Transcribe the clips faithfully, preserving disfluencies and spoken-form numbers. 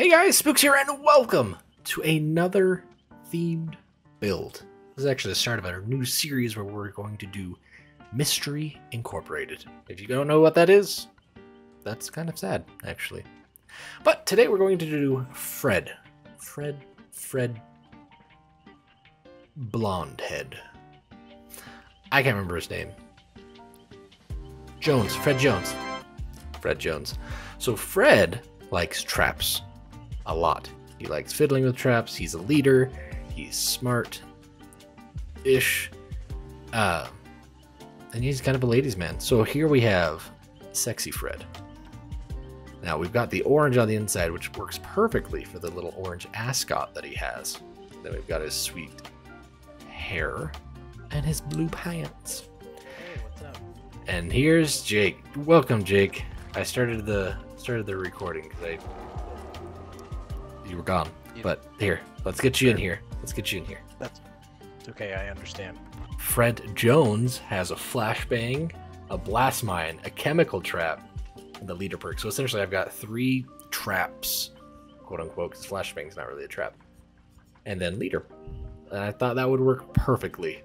Hey guys, Spooks here, and welcome to another themed build. This is actually the start of our new series where we're going to do Mystery Incorporated. If you don't know what that is, that's kind of sad, actually. But today we're going to do Fred. Fred, Fred, Blonde Head. I can't remember his name. Jones, Fred Jones. Fred Jones. So Fred likes traps. A lot. He likes fiddling with traps. He's a leader. He's smart-ish. Uh, and he's kind of a ladies' man. So here we have Sexy Fred. Now we've got the orange on the inside, which works perfectly for the little orange ascot that he has. Then we've got his sweet hair and his blue pants. Hey, what's up? And here's Jake. Welcome, Jake. I started the started the recording because I. You were gone, but here, let's get you in here. Let's get you in here. That's okay, I understand. Fred Jones has a flashbang, a blast mine, a chemical trap, and the leader perk. So essentially, I've got three traps, quote unquote, because flashbang is not really a trap, and then leader. And I thought that would work perfectly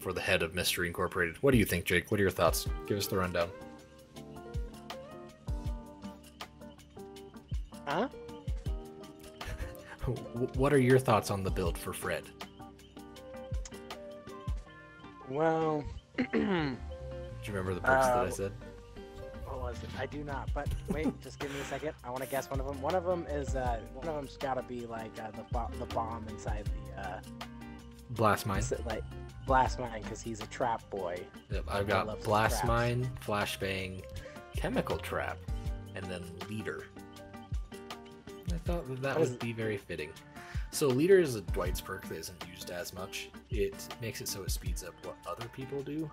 for the head of Mystery Incorporated. What do you think, Jake? What are your thoughts? Give us the rundown. Huh? What are your thoughts on the build for Fred? Well, do you remember the perks uh, that I said? What was it? I do not. But wait, just give me a second. I want to guess one of them. One of them is uh, one of them's got to be like uh, the bo the bomb inside the uh, blast mine. Like blast mine, because he's a trap boy. Yep, I've got blast mine, flashbang, chemical trap, and then leader. I thought that, that would be very fitting. So leader is a Dwight's perk that isn't used as much. It makes it so it speeds up what other people do,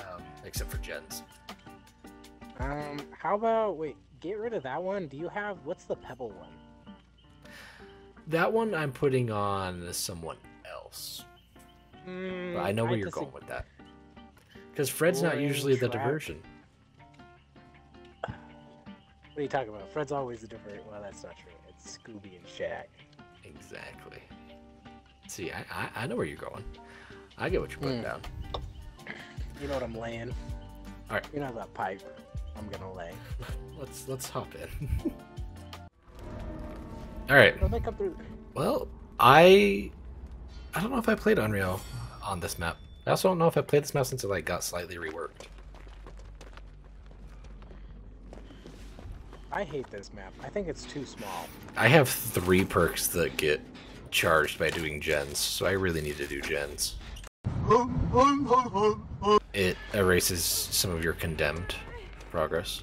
um, except for Jen's. Um, how about, wait, get rid of that one. Do you have, what's the pebble one? That one I'm putting on someone else. Mm, but I know where I you're going with that. Because Fred's not usually trap. the diversion. What are you talking about? Fred's always the different. Well, that's not true. It's Scooby and Shaq. Exactly. See, I I, I know where you're going. I get what you're putting mm. down. You know what I'm laying. All right. You know that pipe I'm gonna lay. let's let's hop in. All right. Don't they come through? Well, I I don't know if I played Unreal on this map. I also don't know if I played this map since it like got slightly reworked. I hate this map. I think it's too small. I have three perks that get charged by doing gens, so I really need to do gens. It erases some of your condemned progress.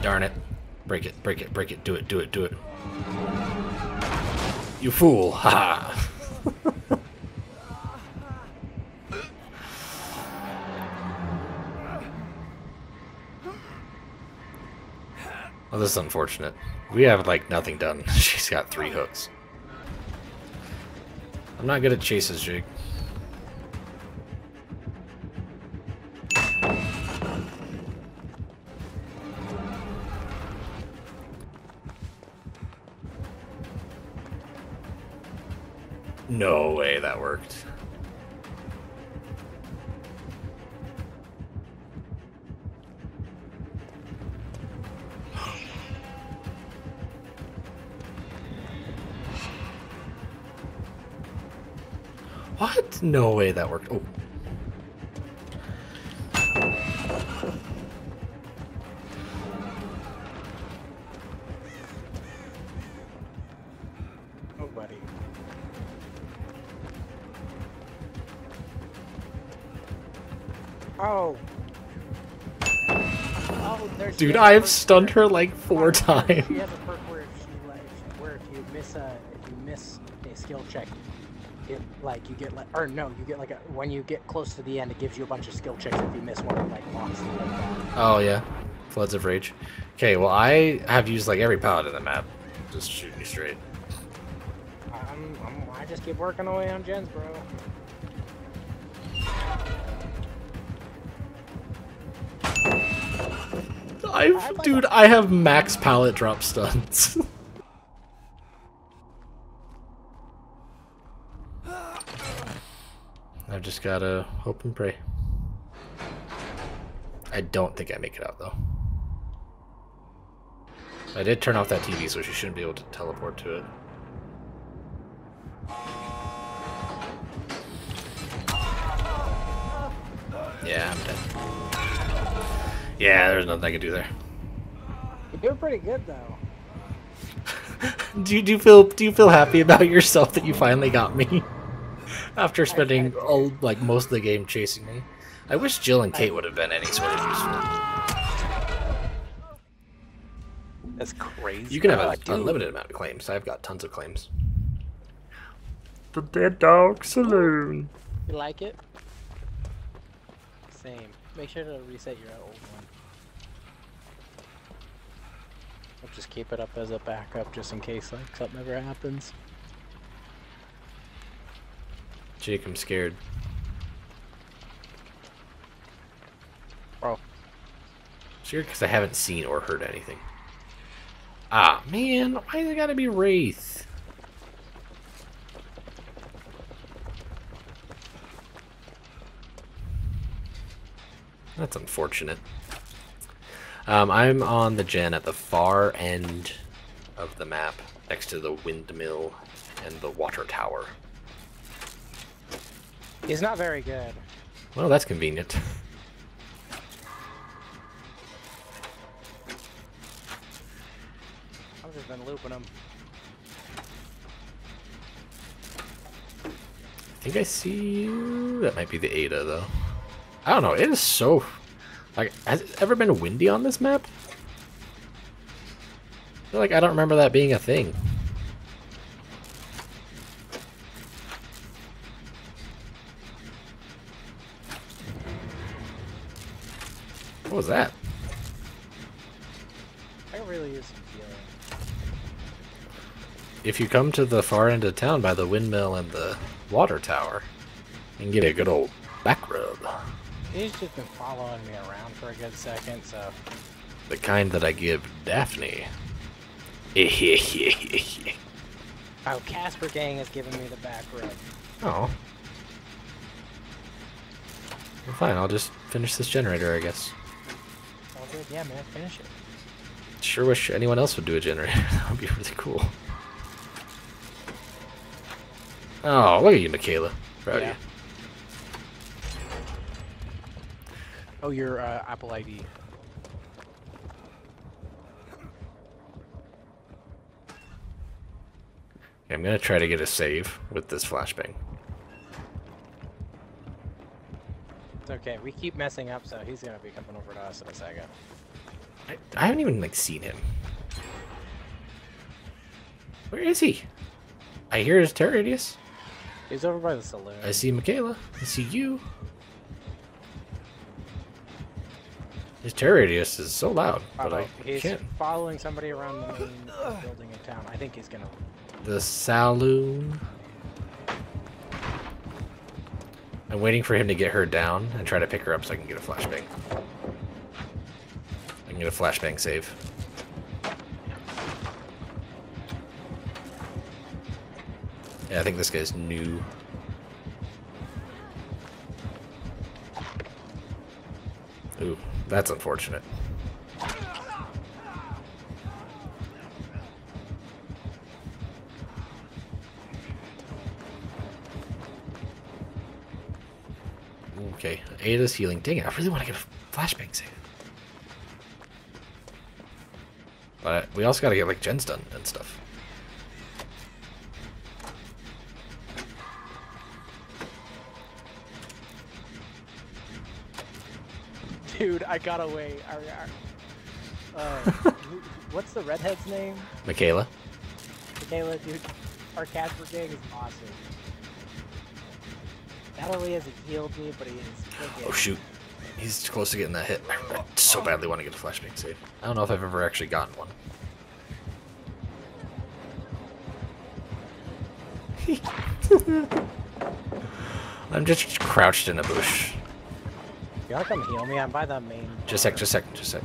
Darn it. Break it, break it, break it. Do it, do it, do it. You fool. Ha ha. Well, this is unfortunate. We have, like, nothing done. She's got three hooks. I'm not good at chases, Jake. No way that worked. What? No way that worked. Oh. Oh. Oh, there's Dude, I have stunned her like four times. She has a perk where if, she, like, where if you miss a if you miss a skill check, it like you get like or no, you get like a when you get close to the end, it gives you a bunch of skill checks if you miss one, like locks. Oh yeah, Floods of Rage. Okay, well, I have used like every palette in the map. Just shooting you straight. I'm, I'm, I just keep working away on gens, bro. I've, like dude, I have max pallet drop stunts. I've just gotta hope and pray. I don't think I make it out, though. I did turn off that T V, so she shouldn't be able to teleport to it. Yeah, I'm dead. Yeah, there's nothing I could do there. You're doing pretty good, though. do you do you feel do you feel happy about yourself that you finally got me after spending all like most of the game chasing me? I wish Jill and Kate would have been any sort of useful. That's crazy. You can have an unlimited amount of claims. I've got tons of claims. The Dead Dog Saloon. You like it? Same. Make sure to reset your old one. I'll just keep it up as a backup just in case like something ever happens. Jake, I'm scared. Bro. It's weird because I haven't seen or heard anything. Ah, man, why is it gotta be Wraith? That's unfortunate. Um, I'm on the gen at the far end of the map, next to the windmill and the water tower. He's not very good. Well, that's convenient. I've just been looping him. I think I see you. That might be the Ada, though. I don't know. It is so... like, has it ever been windy on this map? I feel like I don't remember that being a thing. What was that? I really use feeling. If you come to the far end of town by the windmill and the water tower, you can get a good old back rub. He's just been following me around for a good second, so... the kind that I give Daphne. Oh, Casper Gang is giving me the back rub. Oh. Well, fine, I'll just finish this generator, I guess. Dude, yeah, man, finish it. Sure wish anyone else would do a generator. That would be really cool. Oh, look at you, Mikaela. Proud yeah. of you. Oh, your uh, Apple I D. Okay, I'm gonna try to get a save with this flashbang. Okay, we keep messing up, so he's gonna be coming over to us in a second. I, I haven't even like seen him. Where is he? I hear his terror radius. He's over by the saloon. I see Mikaela. I see you. His terror radius is so loud, but right, I he's can't. Following somebody around the main building in town. I think he's gonna. The saloon. I'm waiting for him to get her down and try to pick her up so I can get a flashbang. I can get a flashbang save. Yeah, I think this guy's new. Ooh, that's unfortunate. Okay, Ada's healing. Dang it, I really want to get a flashbang save. But we also got to get, like, gens done and stuff. Dude, I got away. Uh, what's the redhead's name? Mikaela. Mikaela, dude. Our Casper Gang is awesome. Not only has he healed me, but he is. Oh, shoot. He's close to getting that hit. I so badly want to get a flashbang save. I don't know if I've ever actually gotten one. I'm just crouched in a bush. Y'all come heal me. I'm by the main. Just a sec, just a sec, just a sec.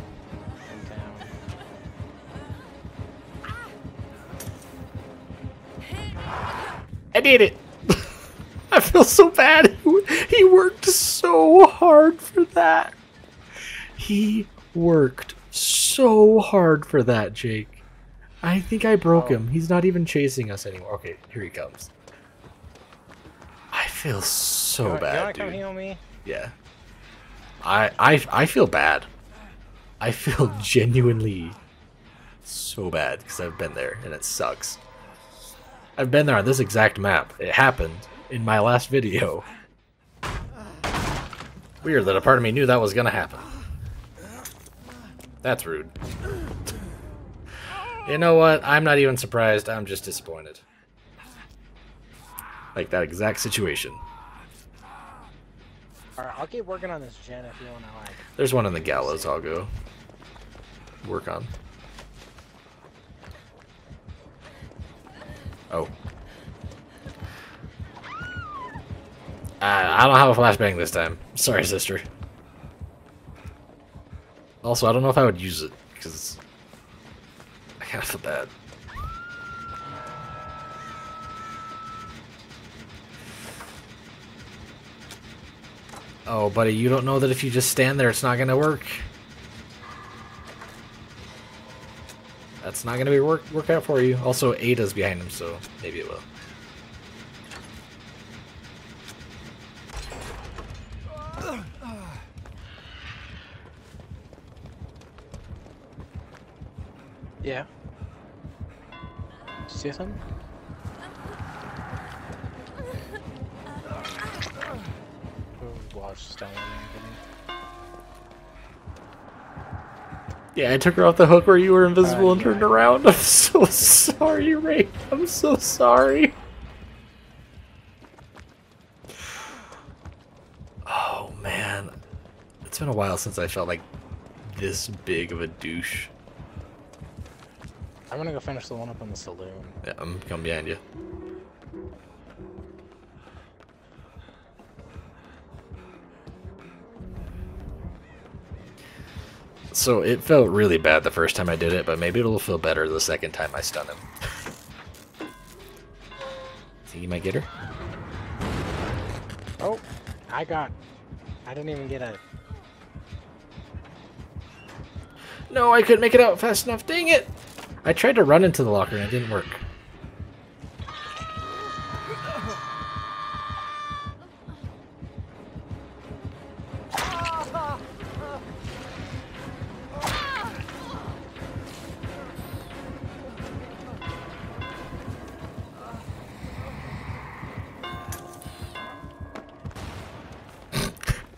I did it. I feel so bad. He worked so hard for that. He worked so hard for that, Jake. I think I broke oh. him. He's not even chasing us anymore. Okay, here he comes. I feel so you bad, wanna, dude. You wanna come heal me? Yeah. I, I, I feel bad. I feel genuinely so bad because I've been there and it sucks. I've been there on this exact map. It happened in my last video. Weird that a part of me knew that was gonna happen. That's rude. You know what? I'm not even surprised. I'm just disappointed. Like that exact situation. Alright, I'll keep working on this gen if you wanna like. There's one in the gallows I'll go work on. Oh. I don't have a flashbang this time. Sorry, sister. Also, I don't know if I would use it, because I kind of feel bad. Oh, buddy, you don't know that if you just stand there, it's not going to work. That's not going to be work, work out for you. Also, Ada's behind him, so maybe it will. Yeah. See something? Yeah, I took her off the hook where you were invisible uh, and turned yeah. around. I'm so sorry, Ray. I'm so sorry. Oh, man. It's been a while since I felt like this big of a douche. I'm gonna go finish the one up in the saloon. Yeah, I'm coming behind you. So it felt really bad the first time I did it, but maybe it'll feel better the second time I stun him. Think you might get her? Oh, I got... I didn't even get a... No, I couldn't make it out fast enough. Dang it! I tried to run into the locker and it didn't work.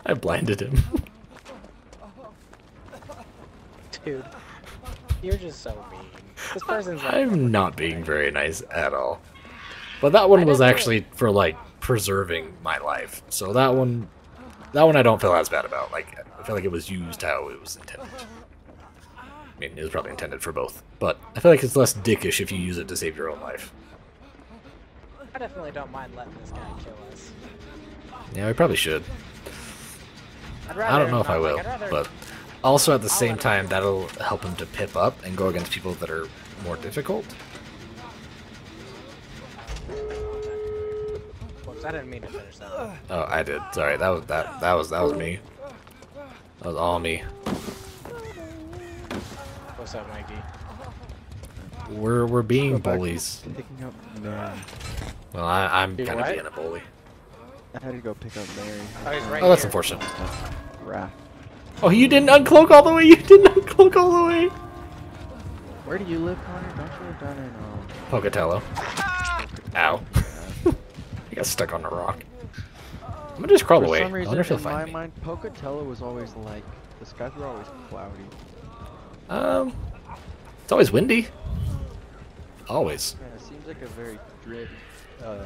I blinded him. Dude, you're just so mean. This person's like, I'm not being very nice at all. But that one was actually for like preserving my life. So that one that one I don't feel as bad about. Like I feel like it was used how it was intended. I mean, it was probably intended for both. But I feel like it's less dickish if you use it to save your own life. I definitely don't mind letting this guy kill us. Yeah, we probably should. I don't know if I will, but also at the same time that'll help him to pip up and go against people that are more difficult. Whoops, I didn't mean to finish that. Oh, I did. Sorry, that was that that was that was me. That was all me. What's up, Mikey? We're we're being bullies. Picking up Mary. Well, I, I'm kind of being a bully. I had to go pick up Mary. Oh, he's right oh that's here. Unfortunate. Wrath. Oh, you didn't uncloak all the way! You didn't uncloak all the way! Where do you live, Connor? Don't you live down in um... Pocatello. Ow. I got stuck on the rock. I'm gonna just crawl away. I wonder if he'll find me. In my mind, Pocatello was always like... The skies were always cloudy. Um... It's always windy. Always. Yeah, it seems like a very dread... Uh...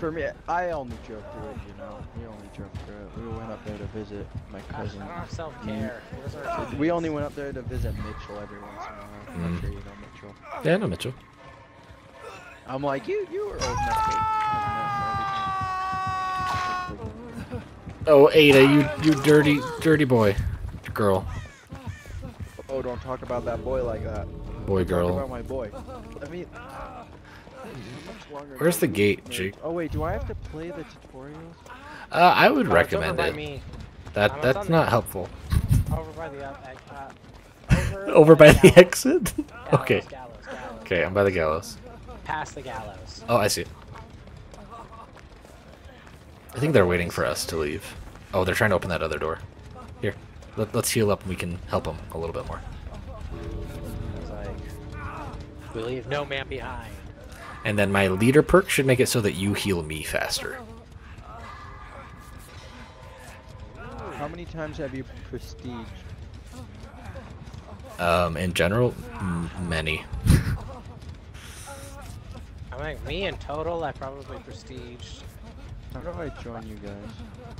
for me, I only drove through it, you know. We only drove through it. We went up there to visit my cousin. I don't have self-care. Mm. We only went up there to visit Mitchell every once in a while. Mm. I'm sure you know Mitchell. Yeah, I know Mitchell. I'm like, you you were old enough to... Oh, Ada, you, you dirty, dirty boy. Girl. Oh, don't talk about that boy like that. Boy, girl. Talk about my boy. I mean... Where's the gate, Jake? Oh wait, do I have to play the tutorials? Uh, I would oh, recommend it. Me. That I'm that's not the... helpful. Over by the uh, over, over by the, the exit. Gallows, okay. Gallows, gallows. Okay, I'm by the gallows. Past the gallows. Oh, I see. I think they're waiting for us to leave. Oh, they're trying to open that other door. Here, let, let's heal up and we can help them a little bit more. Like, we leave no man behind. And then my leader perk should make it so that you heal me faster. How many times have you prestige? Um, in general, m many. I think me in total, I probably prestiged. How do I join you guys?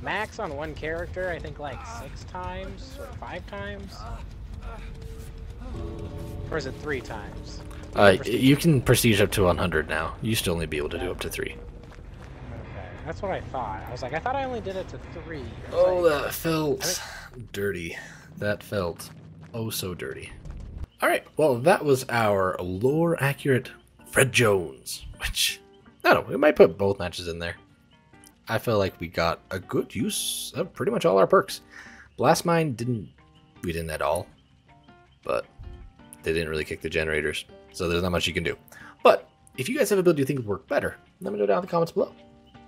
Max on one character, I think like six times or five times. Or is it three times? Uh, you can prestige up to one hundred now. You still only be able to do up to three. Okay, that's what I thought. I was like, I thought I only did it to three. Oh, like, that felt think... dirty. That felt oh so dirty. All right, well, that was our lore-accurate Fred Jones, which, I don't know, we might put both matches in there. I feel like we got a good use of pretty much all our perks. Blast Mine didn't, we didn't at all, but they didn't really kick the generators. So there's not much you can do. But if you guys have a build you think would work better, let me know down in the comments below.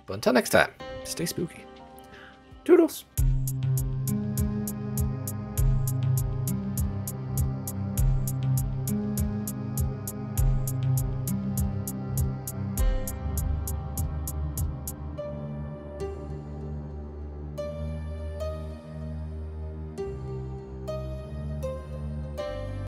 But until next time, stay spooky. Toodles!